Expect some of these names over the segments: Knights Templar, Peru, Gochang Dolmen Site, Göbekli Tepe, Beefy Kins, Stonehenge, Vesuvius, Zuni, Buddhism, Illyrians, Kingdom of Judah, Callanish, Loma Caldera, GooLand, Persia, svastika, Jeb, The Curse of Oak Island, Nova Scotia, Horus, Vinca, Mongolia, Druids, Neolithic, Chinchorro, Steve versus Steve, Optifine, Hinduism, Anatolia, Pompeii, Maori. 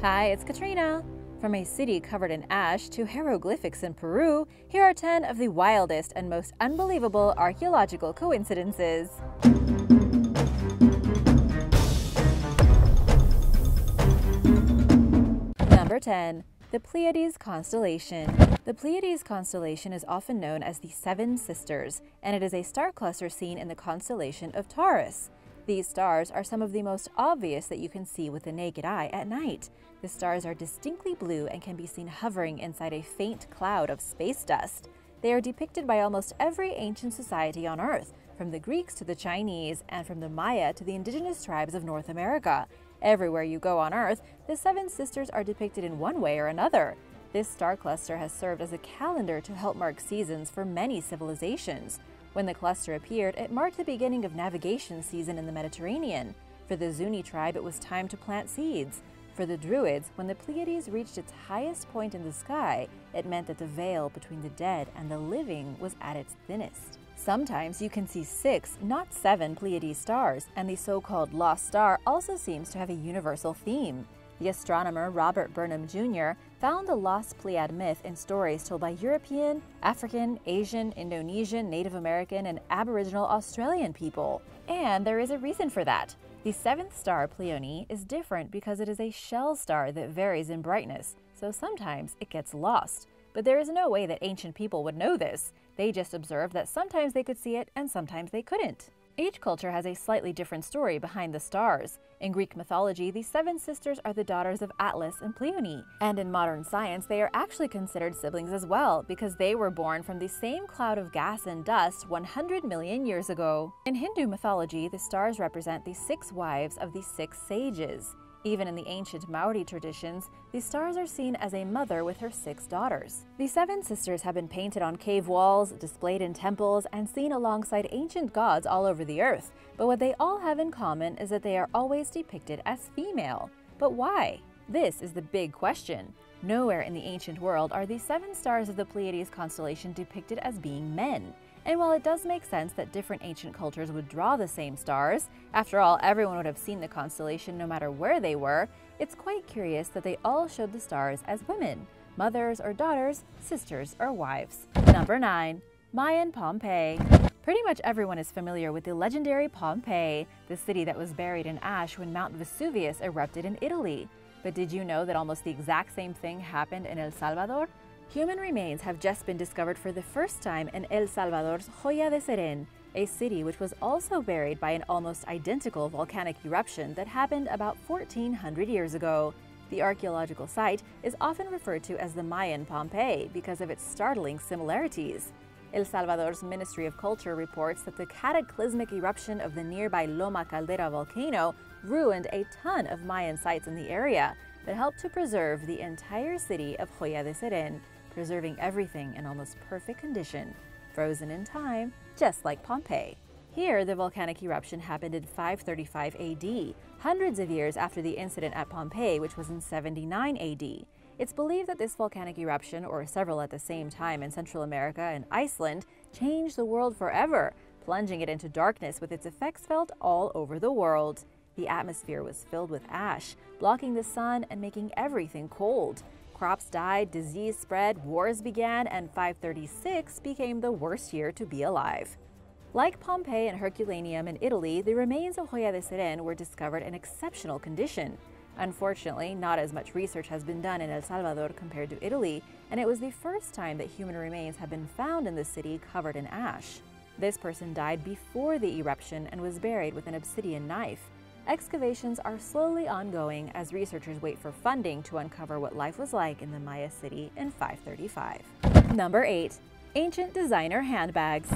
Hi, it's Katrina! From a city covered in ash to hieroglyphics in Peru, here are 10 of the wildest and most unbelievable archaeological coincidences. Number 10. The Pleiades constellation. The Pleiades constellation is often known as the Seven Sisters, and it is a star cluster seen in the constellation of Taurus. These stars are some of the most obvious that you can see with the naked eye at night. The stars are distinctly blue and can be seen hovering inside a faint cloud of space dust. They are depicted by almost every ancient society on Earth, from the Greeks to the Chinese, and from the Maya to the indigenous tribes of North America. Everywhere you go on Earth, the Seven Sisters are depicted in one way or another. This star cluster has served as a calendar to help mark seasons for many civilizations. When the cluster appeared, it marked the beginning of navigation season in the Mediterranean. For the Zuni tribe, it was time to plant seeds. For the Druids, when the Pleiades reached its highest point in the sky, it meant that the veil between the dead and the living was at its thinnest. Sometimes you can see 6, not 7 Pleiades stars, and the so-called lost star also seems to have a universal theme. The astronomer Robert Burnham Jr. found the lost Pleiad myth in stories told by European, African, Asian, Indonesian, Native American, and Aboriginal Australian people. And there is a reason for that. The seventh star, Pleione, is different because it is a shell star that varies in brightness, so sometimes it gets lost. But there is no way that ancient people would know this. They just observed that sometimes they could see it and sometimes they couldn't. Each culture has a slightly different story behind the stars. In Greek mythology, the Seven Sisters are the daughters of Atlas and Pleione, and in modern science they are actually considered siblings as well because they were born from the same cloud of gas and dust 100 million years ago. In Hindu mythology, the stars represent the 6 wives of the 6 sages. Even in the ancient Maori traditions, the stars are seen as a mother with her 6 daughters. The Seven Sisters have been painted on cave walls, displayed in temples, and seen alongside ancient gods all over the earth. But what they all have in common is that they are always depicted as female. But why? This is the big question. Nowhere in the ancient world are the 7 stars of the Pleiades constellation depicted as being men. And while it does make sense that different ancient cultures would draw the same stars, after all, everyone would have seen the constellation no matter where they were, it's quite curious that they all showed the stars as women, mothers or daughters, sisters or wives. Number 9. Mayan Pompeii. Pretty much everyone is familiar with the legendary Pompeii, the city that was buried in ash when Mount Vesuvius erupted in Italy. But did you know that almost the exact same thing happened in El Salvador? Human remains have just been discovered for the first time in El Salvador's Joya de Cerén, a city which was also buried by an almost identical volcanic eruption that happened about 1400 years ago. The archaeological site is often referred to as the Mayan Pompeii because of its startling similarities. El Salvador's Ministry of Culture reports that the cataclysmic eruption of the nearby Loma Caldera volcano ruined a ton of Mayan sites in the area, but helped to preserve the entire city of Joya de Cerén, preserving everything in almost perfect condition, frozen in time, just like Pompeii. Here, the volcanic eruption happened in 535 AD, hundreds of years after the incident at Pompeii, which was in 79 AD. It's believed that this volcanic eruption, or several at the same time in Central America and Iceland, changed the world forever, plunging it into darkness with its effects felt all over the world. The atmosphere was filled with ash, blocking the sun and making everything cold. Crops died, disease spread, wars began, and 536 became the worst year to be alive. Like Pompeii and Herculaneum in Italy, the remains of Joya de Cerén were discovered in exceptional condition. Unfortunately, not as much research has been done in El Salvador compared to Italy, and it was the first time that human remains have been found in the city covered in ash. This person died before the eruption and was buried with an obsidian knife. Excavations are slowly ongoing as researchers wait for funding to uncover what life was like in the Maya city in 535. Number 8. Ancient designer handbags.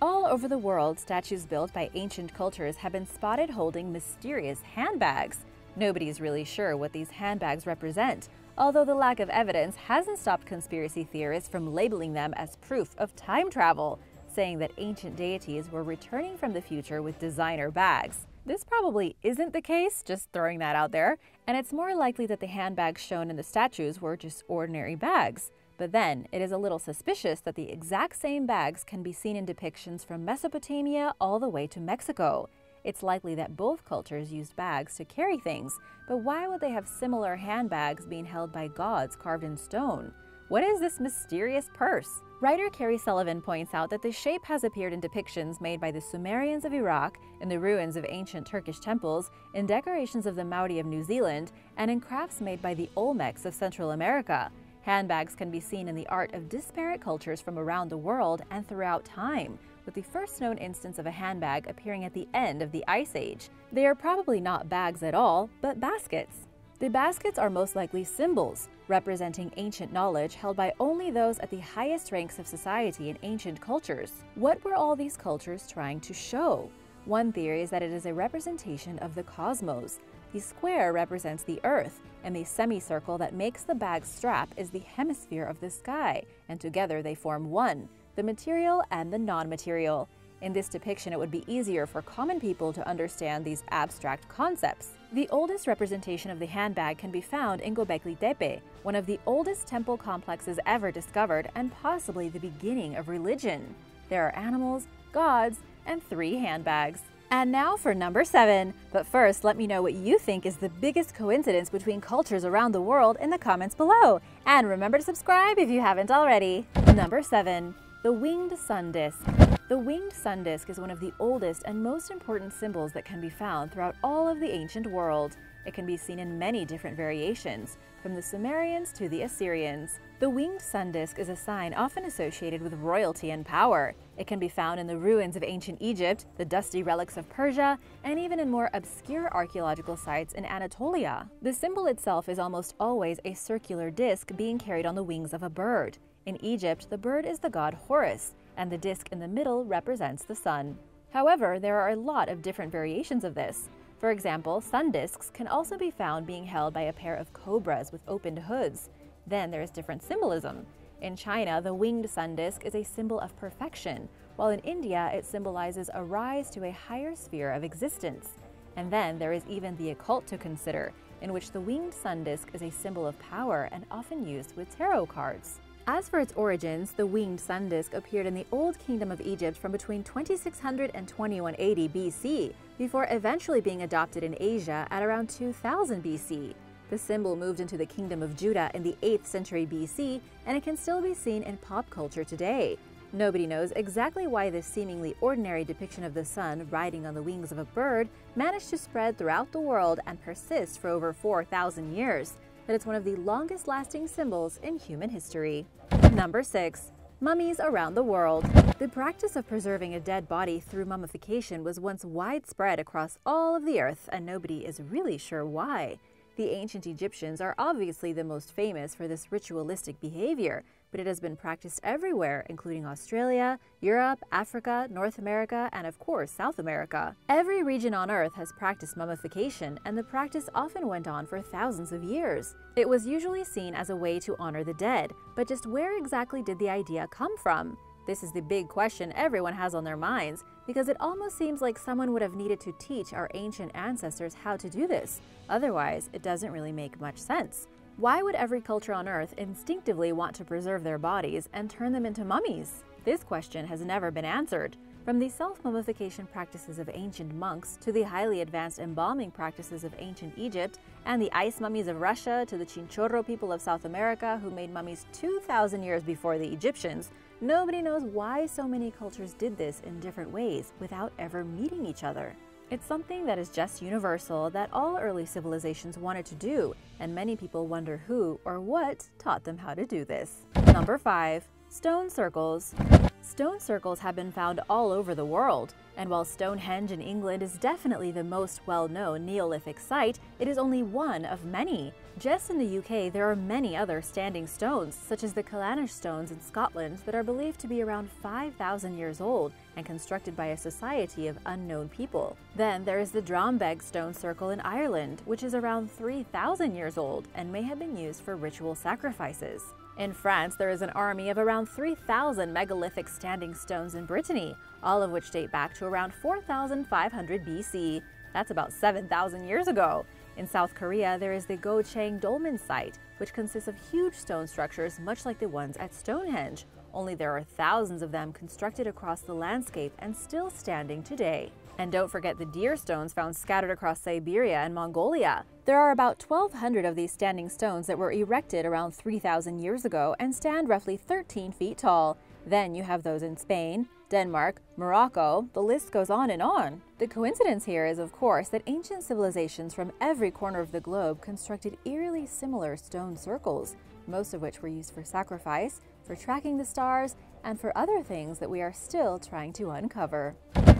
All over the world, statues built by ancient cultures have been spotted holding mysterious handbags. Nobody's really sure what these handbags represent, although the lack of evidence hasn't stopped conspiracy theorists from labeling them as proof of time travel, saying that ancient deities were returning from the future with designer bags. This probably isn't the case, just throwing that out there, and it's more likely that the handbags shown in the statues were just ordinary bags. But then, it is a little suspicious that the exact same bags can be seen in depictions from Mesopotamia all the way to Mexico. It's likely that both cultures used bags to carry things, but why would they have similar handbags being held by gods carved in stone? What is this mysterious purse? Writer Kerry Sullivan points out that the shape has appeared in depictions made by the Sumerians of Iraq, in the ruins of ancient Turkish temples, in decorations of the Maori of New Zealand, and in crafts made by the Olmecs of Central America. Handbags can be seen in the art of disparate cultures from around the world and throughout time, with the first known instance of a handbag appearing at the end of the Ice Age. They are probably not bags at all, but baskets. The baskets are most likely symbols, representing ancient knowledge held by only those at the highest ranks of society in ancient cultures. What were all these cultures trying to show? One theory is that it is a representation of the cosmos. The square represents the Earth, and the semicircle that makes the bag's strap is the hemisphere of the sky, and together they form one, the material and the non-material. In this depiction, it would be easier for common people to understand these abstract concepts. The oldest representation of the handbag can be found in Göbekli Tepe, one of the oldest temple complexes ever discovered and possibly the beginning of religion. There are animals, gods, and 3 handbags. And now for number 7. But first, let me know what you think is the biggest coincidence between cultures around the world in the comments below. And remember to subscribe if you haven't already. Number 7. The Winged Sun Disk. The winged sun disk is one of the oldest and most important symbols that can be found throughout all of the ancient world. It can be seen in many different variations, from the Sumerians to the Assyrians. The winged sun disk is a sign often associated with royalty and power. It can be found in the ruins of ancient Egypt, the dusty relics of Persia, and even in more obscure archaeological sites in Anatolia. The symbol itself is almost always a circular disk being carried on the wings of a bird. In Egypt, the bird is the god Horus, and the disk in the middle represents the sun. However, there are a lot of different variations of this. For example, sun disks can also be found being held by a pair of cobras with opened hoods. Then there is different symbolism. In China, the winged sun disk is a symbol of perfection, while in India it symbolizes a rise to a higher sphere of existence. And then there is even the occult to consider, in which the winged sun disk is a symbol of power and often used with tarot cards. As for its origins, the winged sun disk appeared in the Old Kingdom of Egypt from between 2600 and 2180 BC, before eventually being adopted in Asia at around 2000 BC. The symbol moved into the Kingdom of Judah in the 8th century BC, and it can still be seen in pop culture today. Nobody knows exactly why this seemingly ordinary depiction of the sun riding on the wings of a bird managed to spread throughout the world and persist for over 4,000 years. But it's one of the longest-lasting symbols in human history. Number 6. Mummies around the world. The practice of preserving a dead body through mummification was once widespread across all of the earth, and nobody is really sure why. The ancient Egyptians are obviously the most famous for this ritualistic behavior, but it has been practiced everywhere, including Australia, Europe, Africa, North America, and of course, South America. Every region on Earth has practiced mummification, and the practice often went on for thousands of years. It was usually seen as a way to honor the dead, but just where exactly did the idea come from? This is the big question everyone has on their minds, because it almost seems like someone would have needed to teach our ancient ancestors how to do this. Otherwise, it doesn't really make much sense. Why would every culture on Earth instinctively want to preserve their bodies and turn them into mummies? This question has never been answered. From the self-mummification practices of ancient monks to the highly advanced embalming practices of ancient Egypt and the ice mummies of Russia to the Chinchorro people of South America who made mummies 2,000 years before the Egyptians, nobody knows why so many cultures did this in different ways without ever meeting each other. It's something that is just universal that all early civilizations wanted to do, and many people wonder who or what taught them how to do this. Number 5. Stone circles. Stone circles have been found all over the world, and while Stonehenge in England is definitely the most well-known Neolithic site, it is only one of many. Just in the UK, there are many other standing stones, such as the Callanish stones in Scotland that are believed to be around 5,000 years old and constructed by a society of unknown people. Then there is the Drombeg stone circle in Ireland, which is around 3,000 years old and may have been used for ritual sacrifices. In France, there is an army of around 3,000 megalithic standing stones in Brittany, all of which date back to around 4,500 BC. That's about 7,000 years ago. In South Korea, there is the Gochang Dolmen Site, which consists of huge stone structures much like the ones at Stonehenge, only there are thousands of them constructed across the landscape and still standing today. And don't forget the deer stones found scattered across Siberia and Mongolia. There are about 1,200 of these standing stones that were erected around 3,000 years ago and stand roughly 13 feet tall. Then you have those in Spain, Denmark, Morocco, the list goes on and on. The coincidence here is, of course, that ancient civilizations from every corner of the globe constructed eerily similar stone circles, most of which were used for sacrifice, for tracking the stars, and for other things that we are still trying to uncover.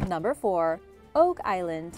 Number 4. Oak Island.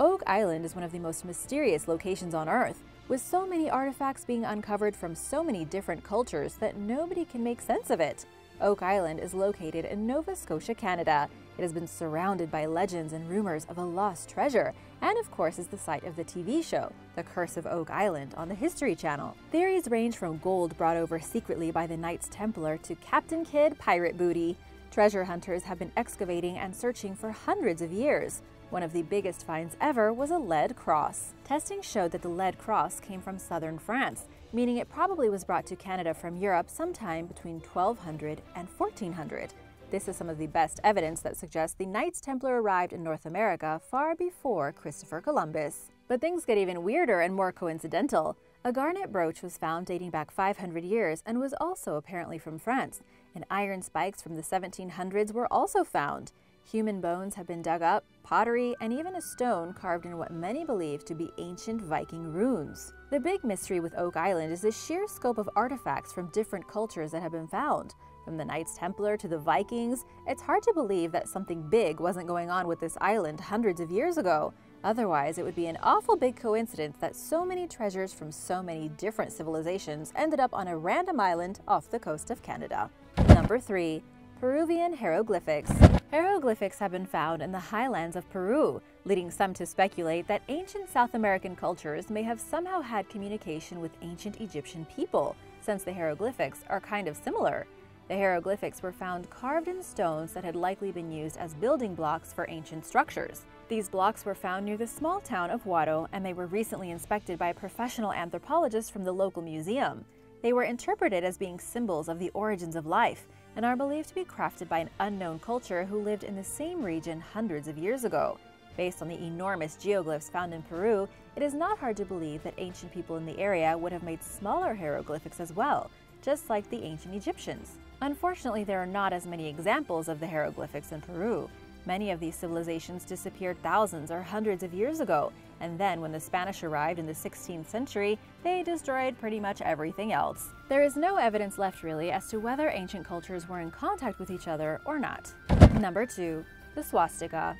Oak Island is one of the most mysterious locations on Earth, with so many artifacts being uncovered from so many different cultures that nobody can make sense of it. Oak Island is located in Nova Scotia, Canada. It has been surrounded by legends and rumors of a lost treasure, and of course is the site of the TV show, The Curse of Oak Island, on the History Channel. Theories range from gold brought over secretly by the Knights Templar to Captain Kidd pirate booty. Treasure hunters have been excavating and searching for hundreds of years. One of the biggest finds ever was a lead cross. Testing showed that the lead cross came from southern France, meaning it probably was brought to Canada from Europe sometime between 1200 and 1400. This is some of the best evidence that suggests the Knights Templar arrived in North America far before Christopher Columbus. But things get even weirder and more coincidental. A garnet brooch was found dating back 500 years and was also apparently from France, and iron spikes from the 1700s were also found. Human bones have been dug up, pottery, and even a stone carved in what many believe to be ancient Viking runes. The big mystery with Oak Island is the sheer scope of artifacts from different cultures that have been found. From the Knights Templar to the Vikings, it's hard to believe that something big wasn't going on with this island hundreds of years ago. Otherwise, it would be an awful big coincidence that so many treasures from so many different civilizations ended up on a random island off the coast of Canada. Number 3. Peruvian hieroglyphics. Hieroglyphics have been found in the highlands of Peru, leading some to speculate that ancient South American cultures may have somehow had communication with ancient Egyptian people, since the hieroglyphics are kind of similar. The hieroglyphics were found carved in stones that had likely been used as building blocks for ancient structures. These blocks were found near the small town of Huaro, and they were recently inspected by a professional anthropologist from the local museum. They were interpreted as being symbols of the origins of life, and are believed to be crafted by an unknown culture who lived in the same region hundreds of years ago. Based on the enormous geoglyphs found in Peru, it is not hard to believe that ancient people in the area would have made smaller hieroglyphics as well, just like the ancient Egyptians. Unfortunately, there are not as many examples of the hieroglyphics in Peru. Many of these civilizations disappeared thousands or hundreds of years ago, and then when the Spanish arrived in the 16th century, they destroyed pretty much everything else. There is no evidence left really as to whether ancient cultures were in contact with each other or not. Number 2. The swastika.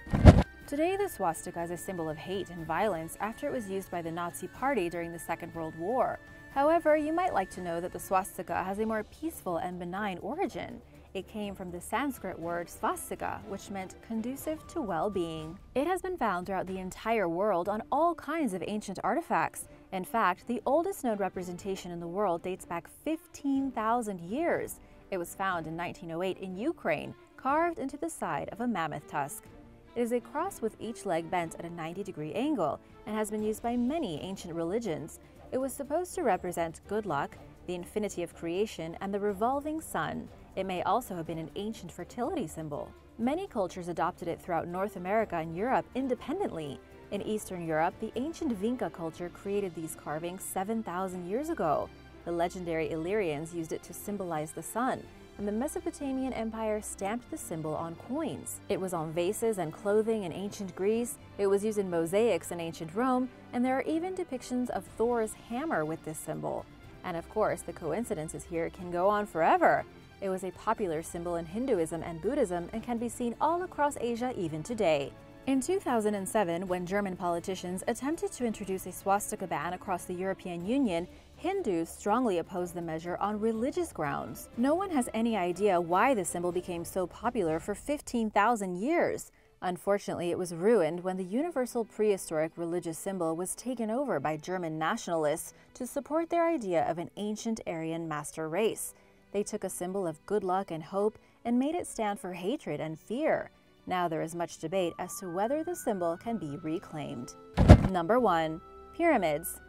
Today, the swastika is a symbol of hate and violence after it was used by the Nazi Party during the Second World War. However, you might like to know that the swastika has a more peaceful and benign origin. It came from the Sanskrit word svastika, which meant conducive to well-being. It has been found throughout the entire world on all kinds of ancient artifacts. In fact, the oldest known representation in the world dates back 15,000 years. It was found in 1908 in Ukraine, carved into the side of a mammoth tusk. It is a cross with each leg bent at a 90-degree angle and has been used by many ancient religions. It was supposed to represent good luck, the infinity of creation, and the revolving sun. It may also have been an ancient fertility symbol. Many cultures adopted it throughout North America and Europe independently. In Eastern Europe, the ancient Vinca culture created these carvings 7,000 years ago. The legendary Illyrians used it to symbolize the sun, and the Mesopotamian Empire stamped the symbol on coins. It was on vases and clothing in ancient Greece, it was used in mosaics in ancient Rome, and there are even depictions of Thor's hammer with this symbol. And of course, the coincidences here can go on forever. It was a popular symbol in Hinduism and Buddhism and can be seen all across Asia even today. In 2007, when German politicians attempted to introduce a swastika ban across the European Union, Hindus strongly opposed the measure on religious grounds. No one has any idea why the symbol became so popular for 15,000 years. Unfortunately, it was ruined when the universal prehistoric religious symbol was taken over by German nationalists to support their idea of an ancient Aryan master race. They took a symbol of good luck and hope and made it stand for hatred and fear. Now there is much debate as to whether the symbol can be reclaimed. Number 1. Pyramids.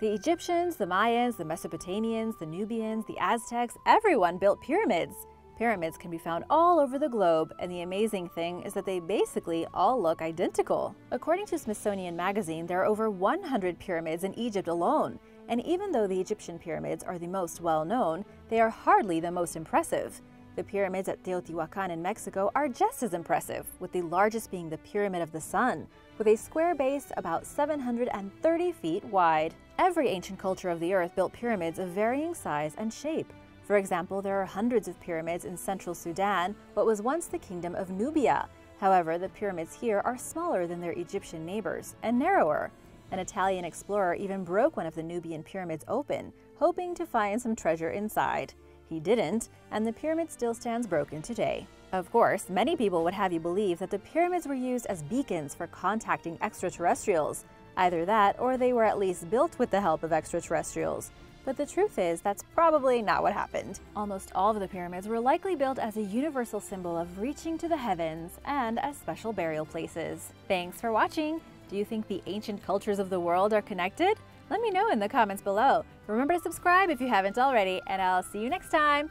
The Egyptians, the Mayans, the Mesopotamians, the Nubians, the Aztecs, everyone built pyramids. Pyramids can be found all over the globe, and the amazing thing is that they basically all look identical. According to Smithsonian Magazine, there are over 100 pyramids in Egypt alone, and even though the Egyptian pyramids are the most well-known, they are hardly the most impressive. The pyramids at Teotihuacan in Mexico are just as impressive, with the largest being the Pyramid of the Sun, with a square base about 730 feet wide. Every ancient culture of the earth built pyramids of varying size and shape. For example, there are hundreds of pyramids in central Sudan, what was once the Kingdom of Nubia. However, the pyramids here are smaller than their Egyptian neighbors and narrower. An Italian explorer even broke one of the Nubian pyramids open, hoping to find some treasure inside. He didn't, and the pyramid still stands broken today. Of course, many people would have you believe that the pyramids were used as beacons for contacting extraterrestrials. Either that, or they were at least built with the help of extraterrestrials. But the truth is, that's probably not what happened. Almost all of the pyramids were likely built as a universal symbol of reaching to the heavens and as special burial places. Thanks for watching! Do you think the ancient cultures of the world are connected? Let me know in the comments below. Remember to subscribe if you haven't already, and I'll see you next time!